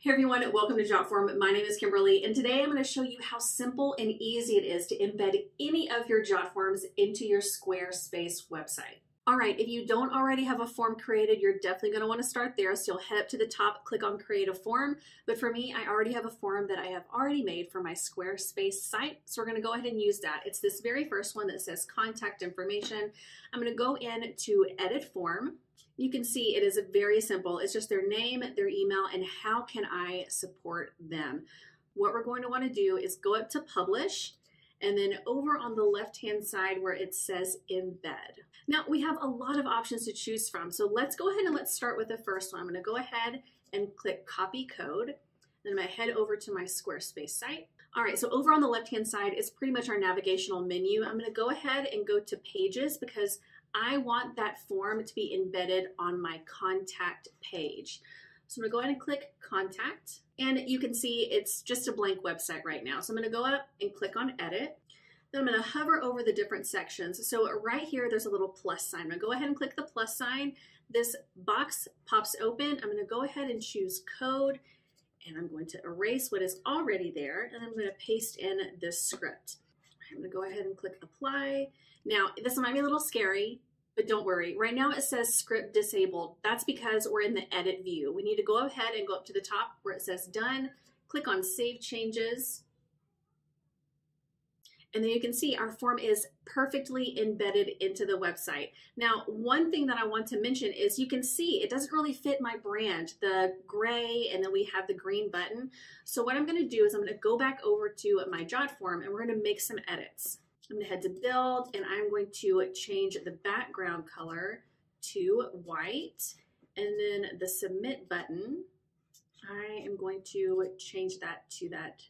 Hey everyone, welcome to JotForm. My name is Kimberly, and today I'm going to show you how simple and easy it is to embed any of your JotForms into your Squarespace website. All right, if you don't already have a form created, you're definitely going to want to start there. So you'll head up to the top, click on Create a Form. But for me, I already have a form that I have already made for my Squarespace site. So we're going to go ahead and use that. It's this very first one that says Contact Information. I'm going to go in to Edit Form. You can see it is very simple. It's just their name, their email, and how can I support them. What we're going to want to do is go up to Publish, and then over on the left-hand side where it says Embed. Now, we have a lot of options to choose from, so let's go ahead and let's start with the first one. I'm going to go ahead and click Copy Code, then I'm going to head over to my Squarespace site. All right, so over on the left-hand side is pretty much our navigational menu. I'm going to go ahead and go to Pages because I want that form to be embedded on my contact page. So I'm gonna go ahead and click Contact, and you can see it's just a blank website right now. So I'm gonna go up and click on Edit. Then I'm gonna hover over the different sections. So right here, there's a little plus sign. I'm gonna go ahead and click the plus sign. This box pops open. I'm gonna go ahead and choose Code, and I'm going to erase what is already there, and I'm gonna paste in this script. I'm gonna go ahead and click Apply. Now, this might be a little scary, but don't worry. Right now it says script disabled. That's because we're in the edit view. We need to go ahead and go up to the top where it says Done, click on Save Changes. And then you can see our form is perfectly embedded into the website. Now, one thing that I want to mention is you can see it doesn't really fit my brand, the gray, and then we have the green button. So what I'm gonna do is I'm gonna go back over to my JotForm, and we're gonna make some edits. I'm gonna head to Build, and I'm going to change the background color to white, and then the Submit button, I am going to change that to that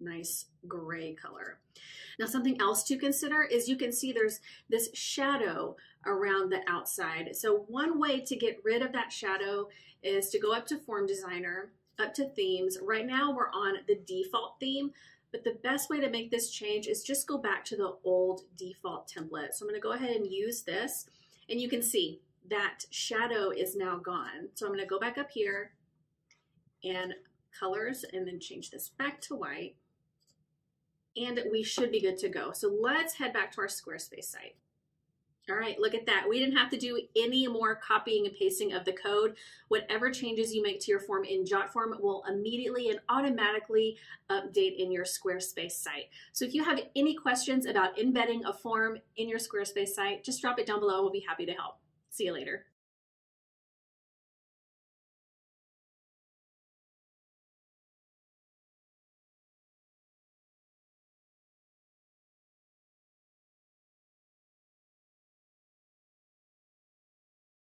nice gray color. Now, something else to consider is you can see there's this shadow around the outside. So one way to get rid of that shadow is to go up to Form Designer, up to Themes. Right now we're on the default theme, but the best way to make this change is just go back to the old default template. So I'm gonna go ahead and use this, and you can see that shadow is now gone. So I'm gonna go back up here and colors, and then change this back to white, and we should be good to go. So let's head back to our Squarespace site. All right, look at that. We didn't have to do any more copying and pasting of the code. Whatever changes you make to your form in JotForm will immediately and automatically update in your Squarespace site. So if you have any questions about embedding a form in your Squarespace site, just drop it down below. We'll be happy to help. See you later.